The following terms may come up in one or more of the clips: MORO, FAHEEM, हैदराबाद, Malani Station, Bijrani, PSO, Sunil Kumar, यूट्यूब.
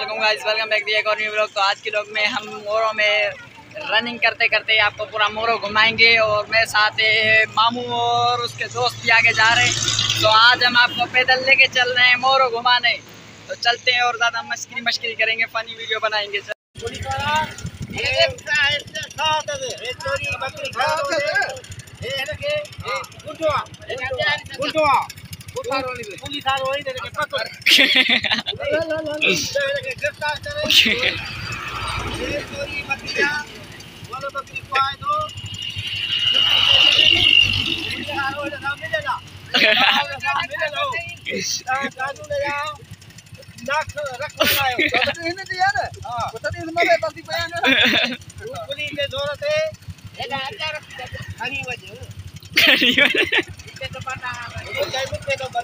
वालेकुम guys, welcome back to एक और न्यू व्लॉग। तो आज के व्लॉग में हम मोरो में रनिंग करते करते आपको पूरा मोरो घुमाएंगे और मेरे साथ मामू और उसके दोस्त भी आगे जा रहे हैं। तो आज हम आपको पैदल लेके चल रहे हैं मोरो घुमाने। तो चलते हैं और ज़्यादा मस्करी करेंगे, फनी वीडियो बनाएंगे। सर पुलिस नहीं तो मरो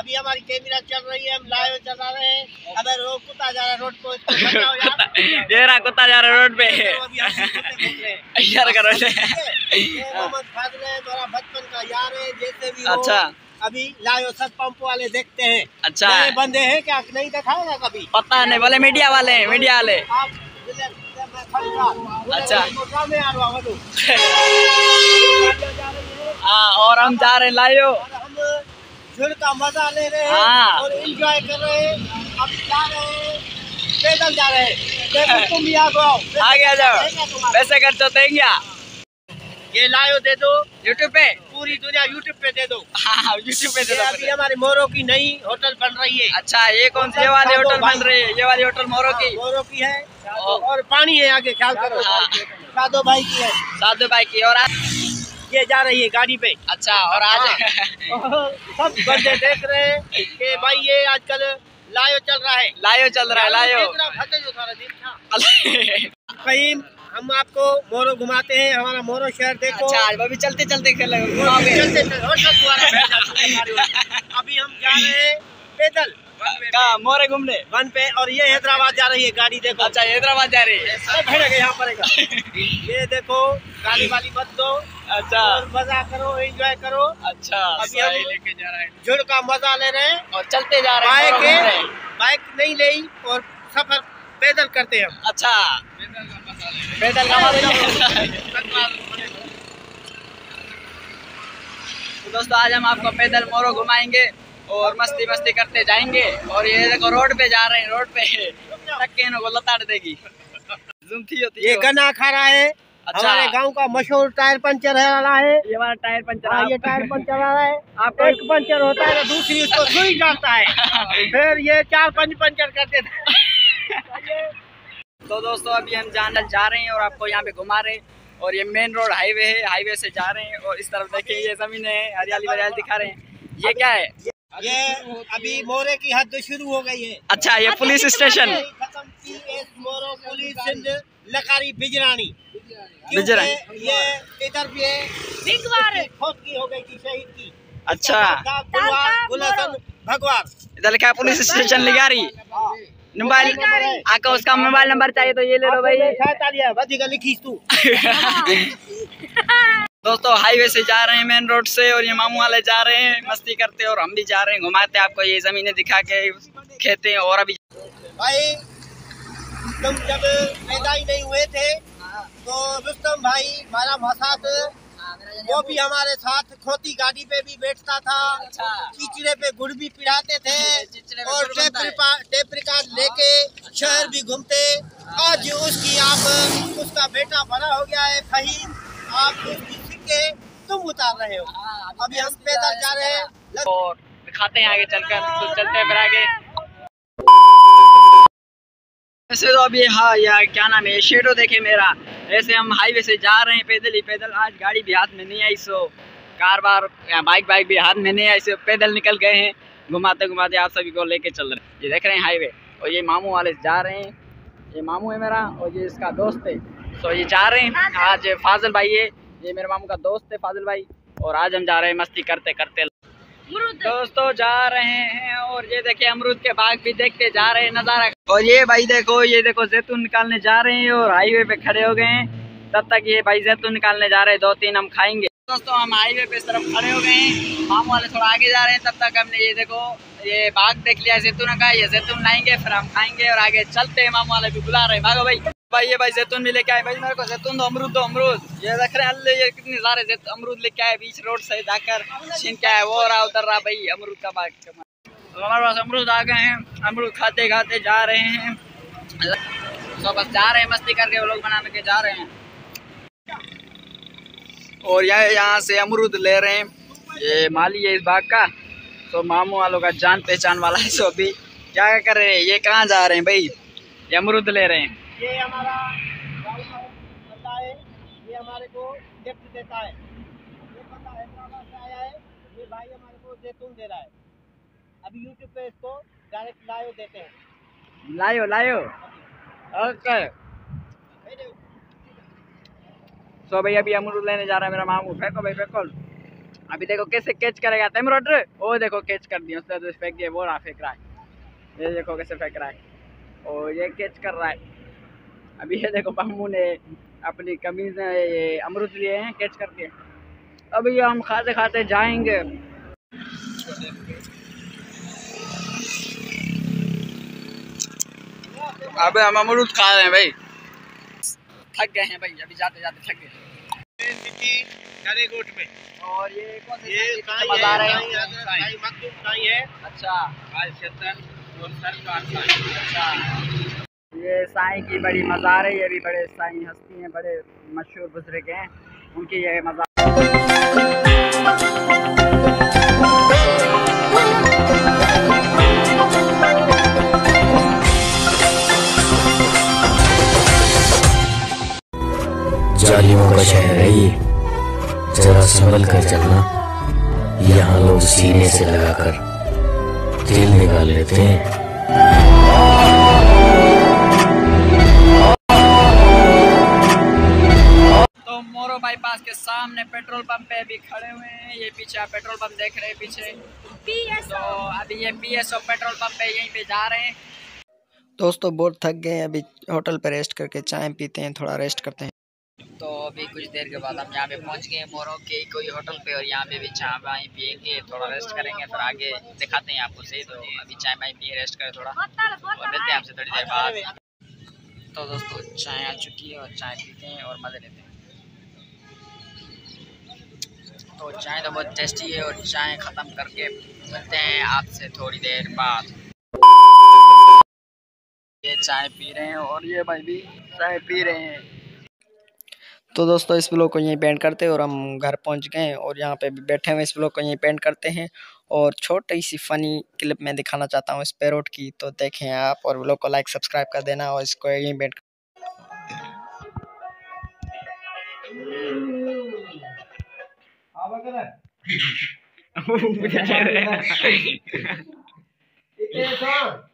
अभी हमारी कैमरा चल रही है, हम लाइव चला रहे हैं। अबे रोड कुत्ता जा रहा है रोड पे, तेरा कुत्ता जा रहा है रोड पे यार करो ले। मोहम्मद फादर है, मेरा बचपन का यार है, जैसे भी हो। अच्छा, अभी लाइव सब पंप वाले देखते हैं। अच्छा बंदे हैं क्या, नहीं दिखाएगा कभी, पता नहीं। बोले मीडिया वाले हैं, मीडिया वाले। अच्छा हाँ, और हम जा रहे हैं लाइव, जुड़ का मजा ले रहे हैं और एंजॉय कर रहे हैं। अब जा रहे हैं, पैदल जा रहे हैं। तुम भी आ जाओ, वैसे कर तो देंगे। ये लाइव दे दो यूट्यूब पे, पूरी दुनिया यूट्यूब पे दे दो। हाँ, यूट्यूब पे दे दो। अभी हमारे मोरो की नई होटल बन रही है। अच्छा, ये कौन सी वाली होटल बन रही है? ये वाली होटल मोरो की है और पानी है आगे, ख्याल करो। साधो भाई की है, साधो भाई की। और ये जा रही है गाड़ी पे। अच्छा, और आज सब बंदे देख रहे हैं कि भाई ये आजकल लायो चल रहा है, लायो चल रहा है, लायो। फहीम, हम आपको मोरो घुमाते हैं, हमारा मोरो शहर देखो। अच्छा, अभी चलते चलते अभी हम जा रहे हैं पैदल मोरे घूमने वन पे, और ये हैदराबाद जा रही है गाड़ी, देखो। अच्छा, हैदराबाद जा रही है, सब भड़क यहाँ पड़ेगा। ये देखो, गाली वाली मत दो। अच्छा, मजा करो, एंजॉय करो। अच्छा, अभी हम लेके जा रहे हैं, जुड़ का मजा ले रहे हैं और चलते जा रहे हैं। बाइक नहीं ले और सफर पैदल करते हैं हम। अच्छा, पैदल का मजा। दोस्तों, आज हम आपको पैदल मोरो घुमाएंगे और मस्ती करते जाएंगे। और ये देखो, रोड पे जा रहे हैं, रोड पे टक्के को लताड़ देगी। ये गन्ना खा रहा है। अच्छा, हमारे गांव का मशहूर टायर पंचर है वाला है, ये हमारा टायर पंचर। ये टायर पंचर आ रहा है। आपका एक पंचर होता है, दूसरी उसको सुई जाता है, फिर ये 4-5 पंचर करते थे। तो दोस्तों, अभी हम जा रहे हैं और आपको यहाँ पे घुमा रहे हैं। और ये मेन रोड हाईवे है, हाईवे से जा रहे हैं। और इस तरफ देखे, ये जमीन है, हरियाली हरियाली दिखा रहे हैं। ये क्या है? ये अभी मोरे की हद शुरू हो गई है। अच्छा, ये पुलिस स्टेशन मोरो पुलिस लकारी बिजरानी, ये इधर भी है, फौज की हो गई थी, शहीद की। अच्छा, भगवार इधर लिखा है, पुलिस स्टेशन लिगारी। मोबाइल आका, उसका मोबाइल नंबर चाहिए तो ये ले लो भाई, लिखी तू। दोस्तों, हाईवे से जा रहे हैं, मेन रोड से। और ये मामू वाले जा रहे हैं, मस्ती करते हैं, और हम भी जा रहे हैं, घुमाते हैं आपको, ये जमीनें दिखा के, खेते। और अभी भाई, तुम जब पैदा ही नहीं हुए थे तो रुस्तम भाई हमारा मसात, वो भी हमारे साथ खोती गाड़ी पे भी बैठता था। चिचड़े पे गुड़ भी पिलाते थे और टेप रिकॉर्ड लेके शहर भी घूमते। आज उसकी आप उसका बेटा बड़ा हो गया है फहीम, आप के तुम उतार रहे हो। अभी हम पैदल जा रहे हैं और दिखाते हैं आगे चलकर। तो चलते हैं फिर आगे। वैसे तो अभी हाँ यार, क्या नाम है, शेडो देखे मेरा। ऐसे हम हाईवे से जा रहे हैं पैदल ही पैदल। आज गाड़ी भी हाथ में नहीं आई, सो कार बार बाइक भी हाथ में नहीं आई, सो पैदल निकल गए हैं, घुमाते घुमाते आप सभी को लेके चल रहे हैं। ये देख रहे हैं हाईवे, और ये मामू वाले जा रहे हैं। ये मामू है मेरा और ये इसका दोस्त है। सो ये जा रहे हैं। आज फाजल भाई है, ये मेरे मामू का दोस्त है फाजिल भाई, और आज हम जा रहे हैं मस्ती करते करते दोस्तों जा रहे हैं। और ये देखिए अमरूद के बाग भी देखते जा रहे हैं नजारा। और ये भाई देखो, ये देखो जैतून निकालने जा रहे हैं और हाईवे पे खड़े हो गए हैं। तब तक ये भाई जैतून निकालने जा रहे हैं, 2-3 हम खाएंगे। दोस्तों हम हाईवे पे इस तरफ खड़े हो गए हैं, मामू वाले थोड़ा आगे जा रहे हैं। तब तक हमने ये देखो ये बाग देख लिया जैतून का, ये जैतून लाएंगे फिर हम खाएंगे। और आगे चलते है, मामू वाले भी बुला रहे हैं, भागो भाई भाई। ये भाई जैतून भी लेके आए, भाई मेरे को जैतून दो, अमरूद दो, अमरूद। ये देख रहे हैं अल्ले, ये कितने सारे अमरूद लेके आए, बीच रोड से जाकर छीन के आए। वो रहा उधर रहा भाई अमरूद का बाग। हमारे पास अमरूद आ गए हैं, अमरूद खाते खाते जा रहे हैं। तो बस जा रहे हैं मस्ती करके, वो लोग बना के जा रहे हैं। और यहाँ से अमरूद ले रहे हैं, ये माली है इस बाग का। तो मामू वालों का जान पहचान वाला है। सो अभी क्या कर रहे हैं, ये कहाँ जा रहे हैं भाई? ये अमरूद ले रहे हैं। ये हमारा पता है, ये हमारे को गिफ्ट देता है। ये पता है से आया है, ये भाई हमारे को जैतून दे रहा है। अभी यूट्यूब पे इसको डायरेक्ट लाइव देते हैं, लाइव। ओके सो भाई अभी अमरूद लेने जा रहा है मेरा मामू। फेंको भाई फेंको, अभी देखो कैसे कैच करेगा टेमरोडर। ओ देखो कैच कर दिया उसने, तो फेंक दिया। वो रहा फेंक रहा है, ये देखो कैसे फेंक रहा है। और ये कैच कर रहा है अभी। ये देखो मामू ने अपनी कमीज में ये अमरूद लिए हैं कैच करके। अभी हम खाते खाते जाएंगे। अबे हम अमरूद खा रहे हैं भाई, थक गए हैं भाई, अभी जाते जाते थक गए। में और ये कौन सा है? अच्छा अच्छा, ये साईं की बड़ी मज़ार है। ये भी बड़े साईं हस्ती हैं, बड़े मशहूर बुजुर्ग हैं, उनकी ये मज़ार। जालिमों का शहर है ये, जरा संभल कर चलना। यहाँ लोग सीने से लगाकर तेल निकाल लेते हैं। मोरो बाईपास के सामने पेट्रोल पंप पे भी खड़े हुए हैं। ये पीछे आप पेट्रोल पंप देख रहे हैं पीछे, तो अभी ये PSO पेट्रोल पंप पे यहीं पे जा रहे हैं। दोस्तों बहुत थक गए, अभी होटल पे रेस्ट करके चाय पीते हैं, थोड़ा रेस्ट करते हैं। तो अभी कुछ देर के बाद हम यहाँ पे पहुँच गए मोरो के कोई होटल पे, और यहाँ पे भी चाय वाय पियेंगे, थोड़ा रेस्ट करेंगे, फिर आगे दिखाते हैं आपको। सही तो अभी चाय वाय पिए, रेस्ट करें थोड़ा, और मिलते हैं आपसे थोड़ी देर बाद। तो दोस्तों चाय आ चुकी है और चाय पीते हैं और मज़े लेते हैं। तो चाय तो बहुत टेस्टी है, और चाय ख़त्म करके मिलते हैं आपसे थोड़ी देर बाद। ये चाय पी रहे हैं और ये भाई भी चाय पी रहे हैं। तो दोस्तों इस ब्लॉग को यहीं पे एंड करते हैं, और हम घर पहुंच गए हैं और यहाँ पे भी बैठे हुए। इस ब्लॉग को यहीं पे एंड करते हैं, और छोटी सी फ़नी क्लिप मैं दिखाना चाहता हूँ इस पैरोट की, तो देखें आप। और ब्लॉग को लाइक सब्सक्राइब कर देना, और इसको यहीं पे